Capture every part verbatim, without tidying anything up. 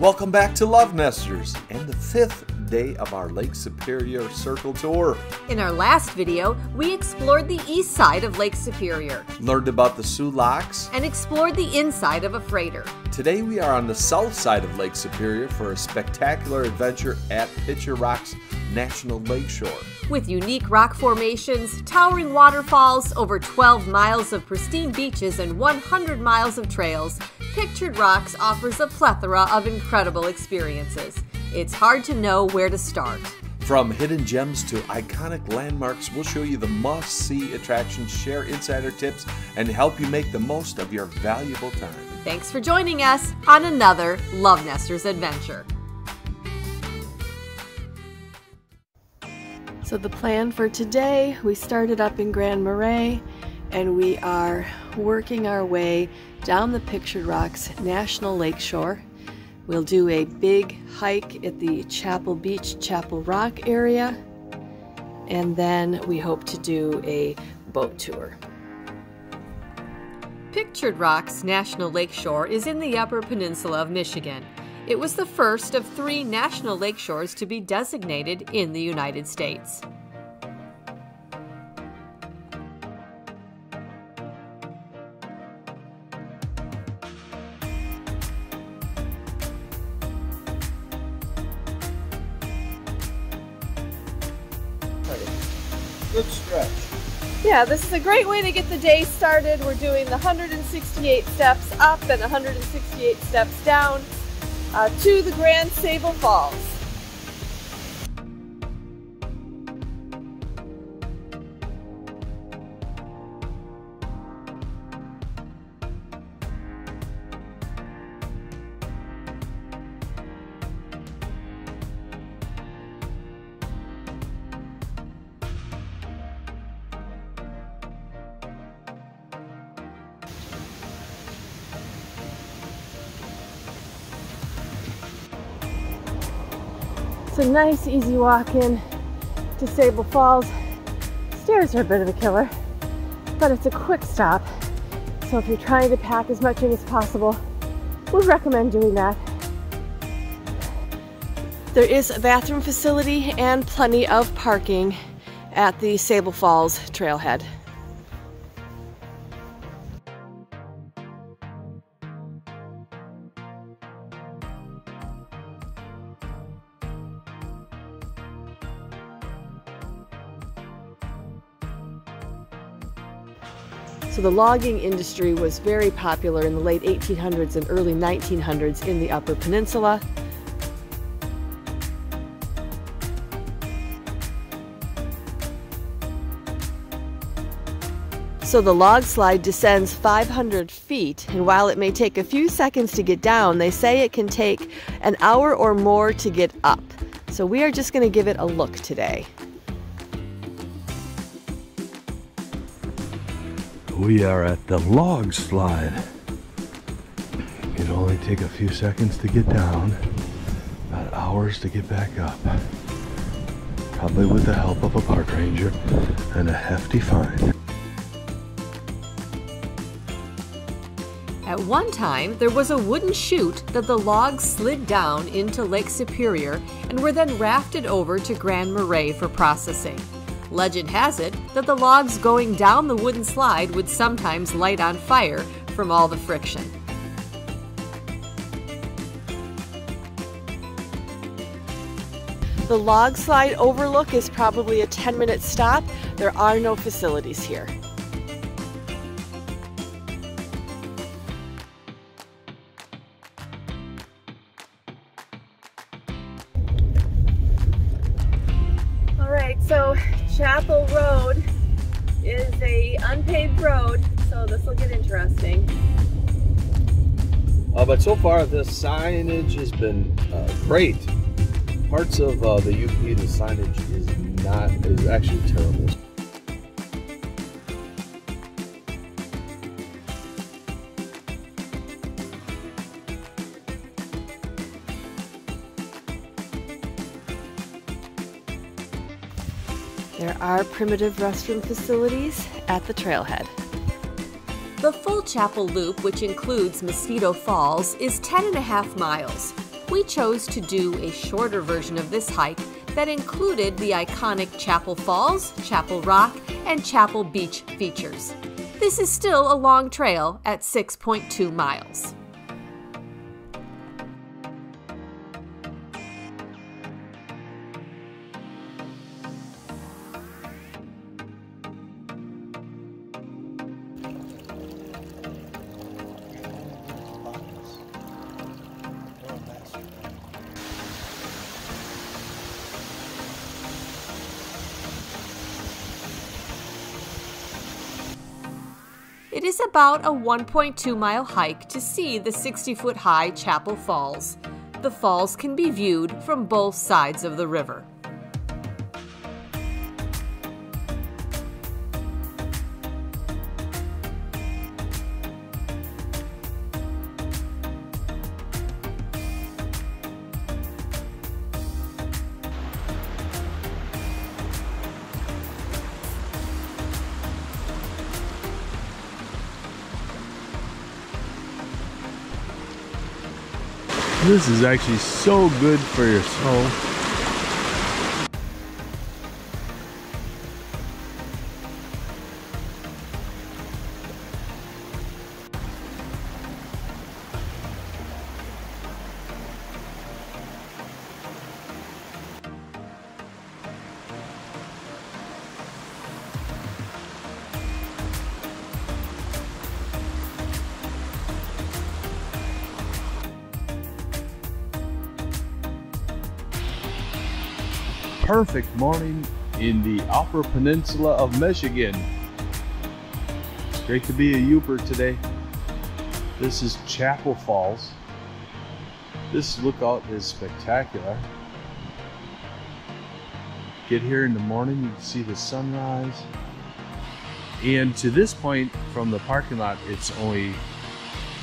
Welcome back to Love Nesters and the fifth day of our Lake Superior Circle Tour. In our last video, we explored the east side of Lake Superior, learned about the Soo Locks, and explored the inside of a freighter. Today we are on the south side of Lake Superior for a spectacular adventure at Pictured Rocks National Lakeshore. With unique rock formations, towering waterfalls, over twelve miles of pristine beaches, and one hundred miles of trails, Pictured Rocks offers a plethora of incredible experiences. It's hard to know where to start. From hidden gems to iconic landmarks, we'll show you the must-see attractions, share insider tips, and help you make the most of your valuable time. Thanks for joining us on another Love Nesters adventure. So the plan for today, we started up in Grand Marais, and we are working our way down the Pictured Rocks National Lakeshore. We'll do a big hike at the Chapel Beach, Chapel Rock area, and then we hope to do a boat tour. Pictured Rocks National Lakeshore is in the Upper Peninsula of Michigan. It was the first of three national lakeshores to be designated in the United States. Good stretch. Yeah, this is a great way to get the day started. We're doing the one hundred sixty-eight steps up and one hundred sixty-eight steps down uh, to the Grand Sable Falls. It's a nice, easy walk in to Sable Falls. Stairs are a bit of a killer, but it's a quick stop. So if you're trying to pack as much in as possible, we recommend doing that. There is a bathroom facility and plenty of parking at the Sable Falls trailhead. So the logging industry was very popular in the late eighteen hundreds and early nineteen hundreds in the Upper Peninsula. So the log slide descends five hundred feet, and while it may take a few seconds to get down, they say it can take an hour or more to get up. So we are just going to give it a look today. We are at the log slide. It only take a few seconds to get down, about hours to get back up. Probably with the help of a park ranger and a hefty fine. At one time, there was a wooden chute that the logs slid down into Lake Superior and were then rafted over to Grand Marais for processing. Legend has it that the logs going down the wooden slide would sometimes light on fire from all the friction. The log slide overlook is probably a ten minute stop. There are no facilities here. Chapel Road is a unpaved road, so this will get interesting. Uh, but so far, the signage has been uh, great. Parts of uh, the U P, the signage is not is actually terrible. There are primitive restroom facilities at the trailhead. The full Chapel Loop, which includes Mosquito Falls, is ten and a half miles. we chose to do a shorter version of this hike that included the iconic Chapel Falls, Chapel Rock, and Chapel Beach features. This is still a long trail at six point two miles. It is about a one point two mile hike to see the sixty foot high Chapel Falls. The falls can be viewed from both sides of the river. This is actually so good for your soul. Perfect morning in the Upper Peninsula of Michigan. It's great to be a Yooper today. This is Chapel Falls. This lookout is spectacular. Get here in the morning, you can see the sunrise. And to this point from the parking lot, it's only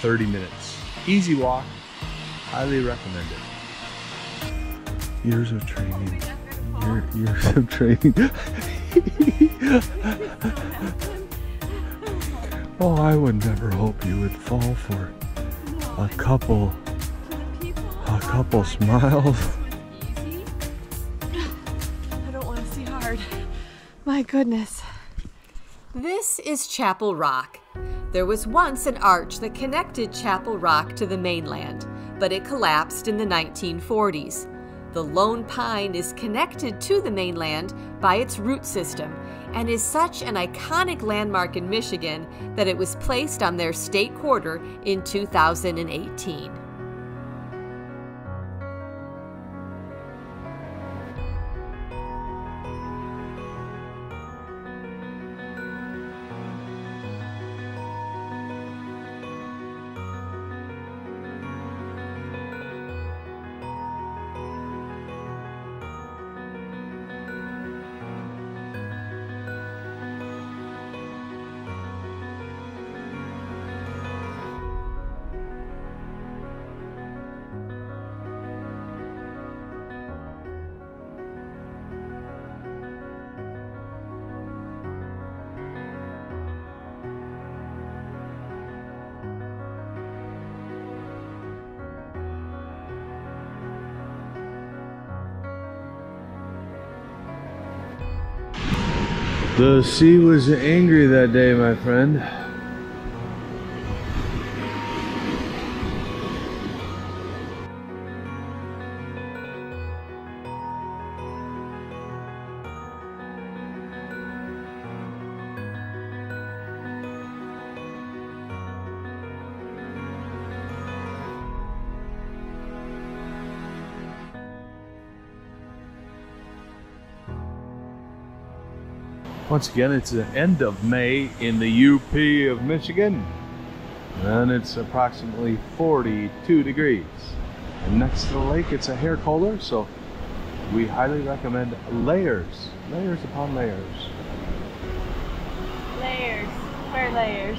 thirty minutes. Easy walk, highly recommended. Years of training. Years of training. Oh, I would never hope you would fall for a couple, a couple smiles. I don't want to see hard. My goodness. This is Chapel Rock. There was once an arch that connected Chapel Rock to the mainland, but it collapsed in the nineteen forties. The lone pine is connected to the mainland by its root system and is such an iconic landmark in Michigan that it was placed on their state quarter in two thousand eighteen. The sea was angry that day, my friend. Once again, it's the end of May in the U P of Michigan, and it's approximately forty-two degrees. And next to the lake, it's a hair colder, so we highly recommend layers, layers upon layers. Layers, wear layers.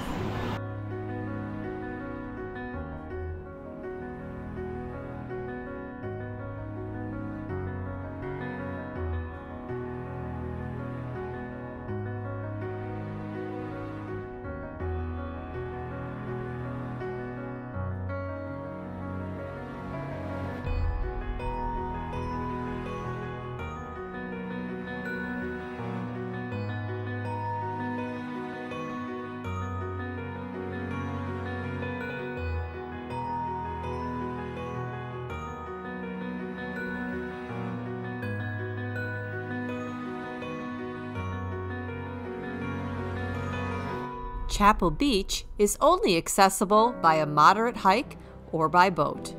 Chapel Beach is only accessible by a moderate hike or by boat.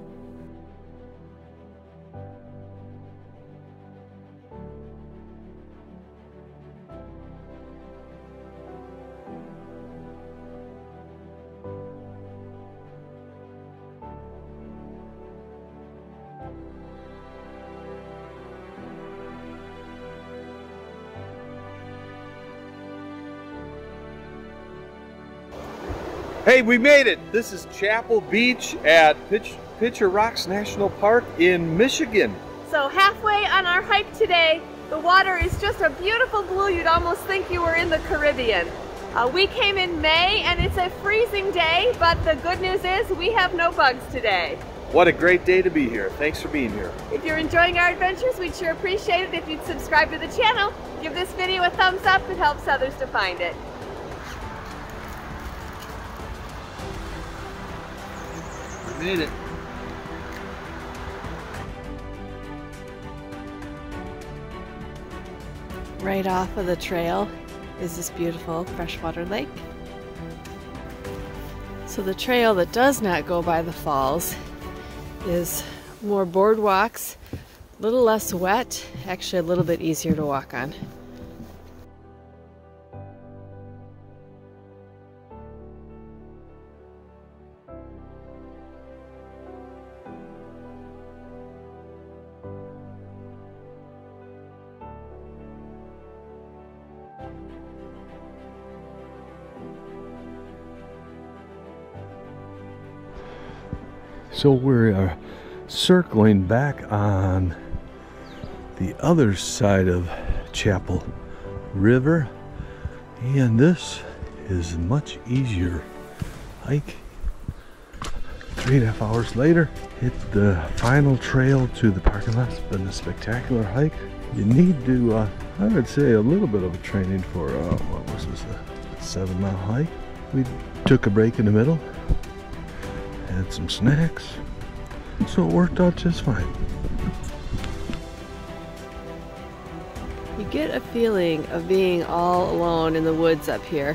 Hey, we made it! This is Chapel Beach at Pitch, Pictured Rocks National Park in Michigan. So halfway on our hike today, the water is just a beautiful blue. You'd almost think you were in the Caribbean. Uh, we came in May and it's a freezing day, but the good news is we have no bugs today. What a great day to be here. Thanks for being here. If you're enjoying our adventures, we'd sure appreciate it if you'd subscribe to the channel. Give this video a thumbs up. It helps others to find it. Made it. Right off of the trail is this beautiful freshwater lake. So the trail that does not go by the falls is more boardwalks, a little less wet, actually a little bit easier to walk on. So we are circling back on the other side of Chapel River, and this is a much easier hike. Three and a half hours later, hit the final trail to the parking lot. It's been a spectacular hike. You need to, uh, I would say, a little bit of a training for uh, what was this, a seven mile hike. We took a break in the middle. Had some snacks, so it worked out just fine. You get a feeling of being all alone in the woods up here.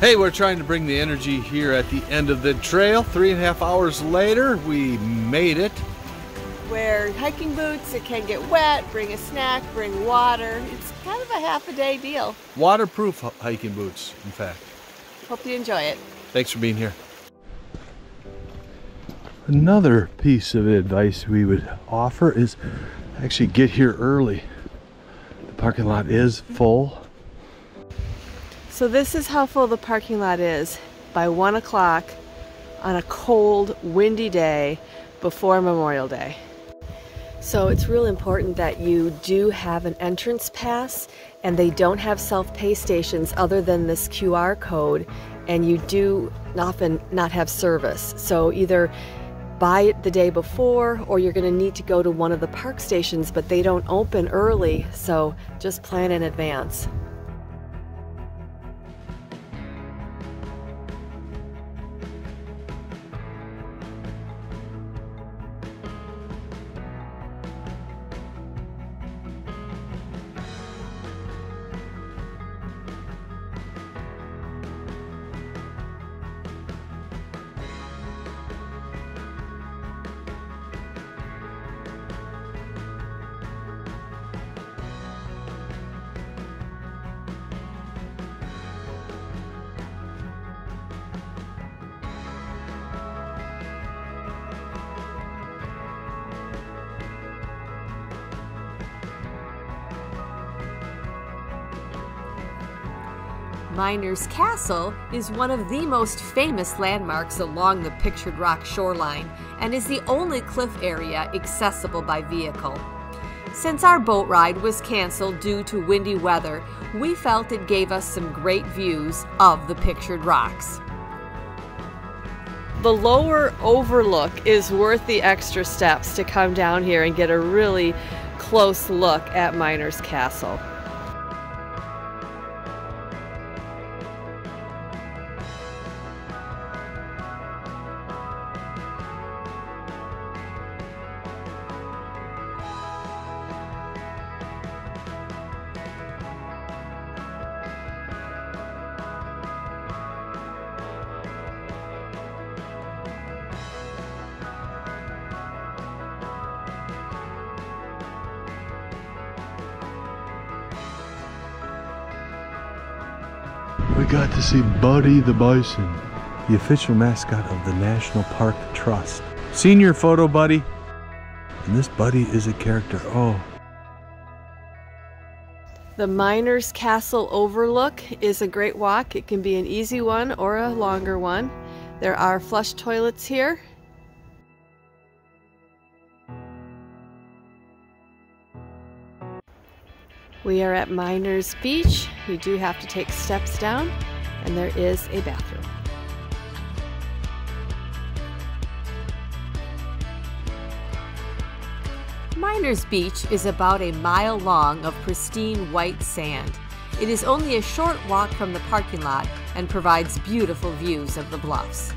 Hey, we're trying to bring the energy here at the end of the trail. Three and a half hours later, we made it. Wear hiking boots, it can get wet, bring a snack, bring water. It's kind of a half a day deal. Waterproof hiking boots, in fact. Hope you enjoy it. Thanks for being here. Another piece of advice we would offer is actually get here early. The parking lot is full. So this is how full the parking lot is by one o'clock on a cold, windy day before Memorial Day. So it's really important that you do have an entrance pass, and they don't have self-pay stations other than this Q R code, and you do often not have service. So either buy it the day before, or you're going to need to go to one of the park stations, but they don't open early, so just plan in advance. Miners Castle is one of the most famous landmarks along the Pictured Rock shoreline and is the only cliff area accessible by vehicle. Since our boat ride was canceled due to windy weather, we felt it gave us some great views of the Pictured Rocks. The lower overlook is worth the extra steps to come down here and get a really close look at Miners Castle. We got to see Buddy the Bison, the official mascot of the National Park Trust. Senior photo, Buddy. And this Buddy is a character, oh. The Miners Castle Overlook is a great walk. It can be an easy one or a longer one. There are flush toilets here. We are at Miners Beach. You do have to take steps down, and there is a bathroom. Miners Beach is about a mile long of pristine white sand. It is only a short walk from the parking lot and provides beautiful views of the bluffs.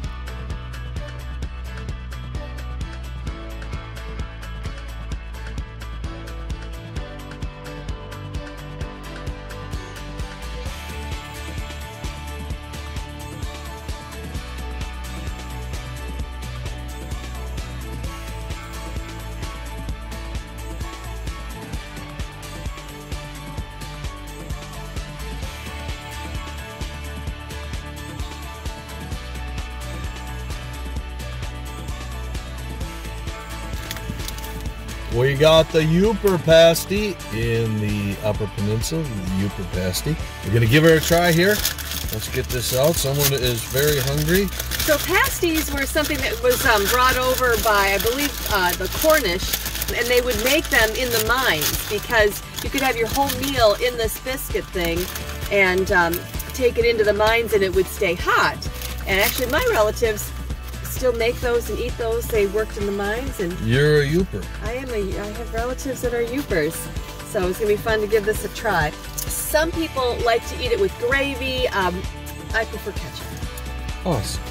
We got the Yooper pasty in the Upper Peninsula, the Yooper pasty. We're gonna give her a try here. Let's get this out. Someone is very hungry. So pasties were something that was um, brought over by, I believe, uh, the Cornish, and they would make them in the mines because you could have your whole meal in this biscuit thing and um, take it into the mines and it would stay hot. And actually my relatives still make those and eat those. They worked in the mines. And you're a Yooper. I am a, I have relatives that are Yoopers, so it's gonna be fun to give this a try. Some people like to eat it with gravy. Um, I prefer ketchup. Awesome.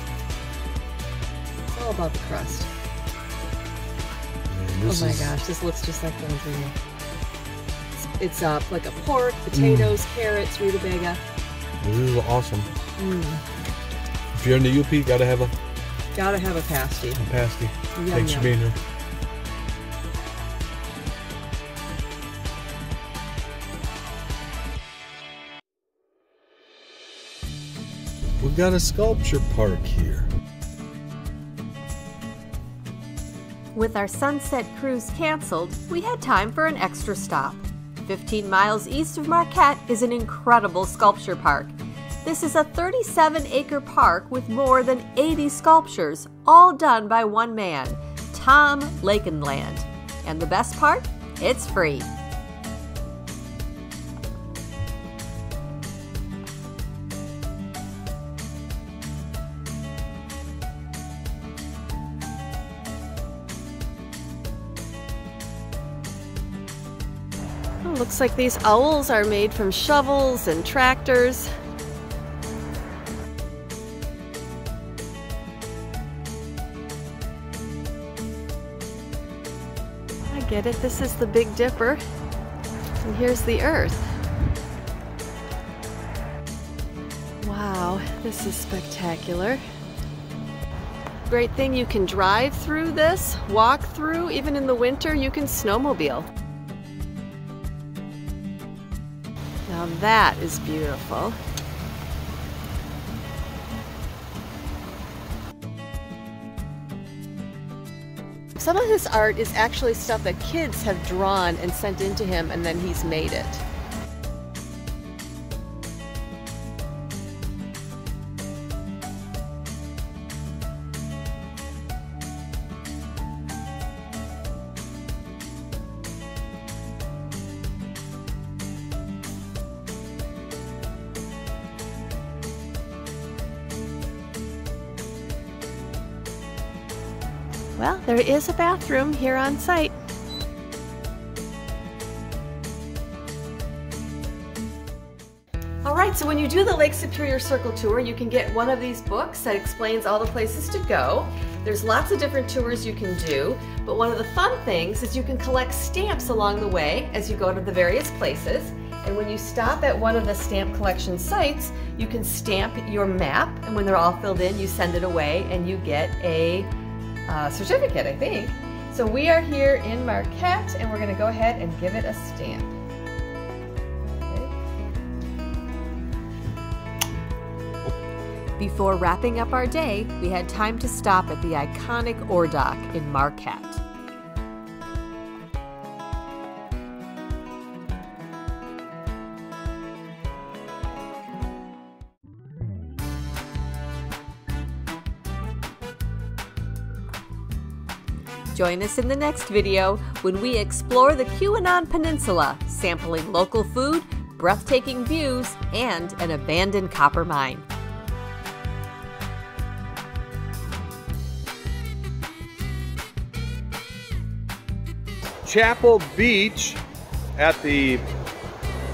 It's all about the crust. Oh my gosh, this looks just like those. It's, it's uh, like a pork, potatoes, mm. carrots, rutabaga. This is awesome. Mm. If you're in the U P, you gotta have a Gotta have a pasty. A pasty. Yum, Thanks yum. for being here. We've got a sculpture park here. With our sunset cruise canceled, we had time for an extra stop. fifteen miles east of Marquette is an incredible sculpture park. This is a thirty-seven acre park with more than eighty sculptures, all done by one man, Tom Lakenland. And the best part? It's free. Well, looks like these owls are made from shovels and tractors. Get it? This is the Big Dipper, and here's the Earth. Wow, this is spectacular. Great thing you can drive through this, walk through, even in the winter you can snowmobile. Now that is beautiful. Some of his art is actually stuff that kids have drawn and sent into him, and then he's made it. Well, there is a bathroom here on site. All right, so when you do the Lake Superior Circle Tour, you can get one of these books that explains all the places to go. There's lots of different tours you can do, but one of the fun things is you can collect stamps along the way as you go to the various places. And when you stop at one of the stamp collection sites, you can stamp your map, and when they're all filled in, you send it away and you get a Uh, certificate, I think. So we are here in Marquette, and we're gonna go ahead and give it a stamp. Before wrapping up our day, we had time to stop at the iconic Ore Dock in Marquette. Join us in the next video when we explore the Q Anon Peninsula, sampling local food, breathtaking views, and an abandoned copper mine. Chapel Beach at the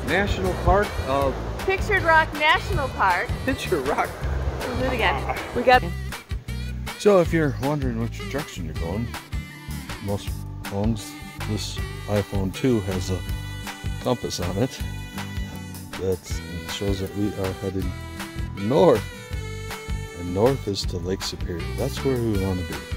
National Park of... Pictured Rock National Park. Pictured Rock. What do we got? We got... So if you're wondering which direction you're going, most phones, this iPhone two has a compass on it that shows that we are heading north, and north is to Lake Superior. That's where we want to be.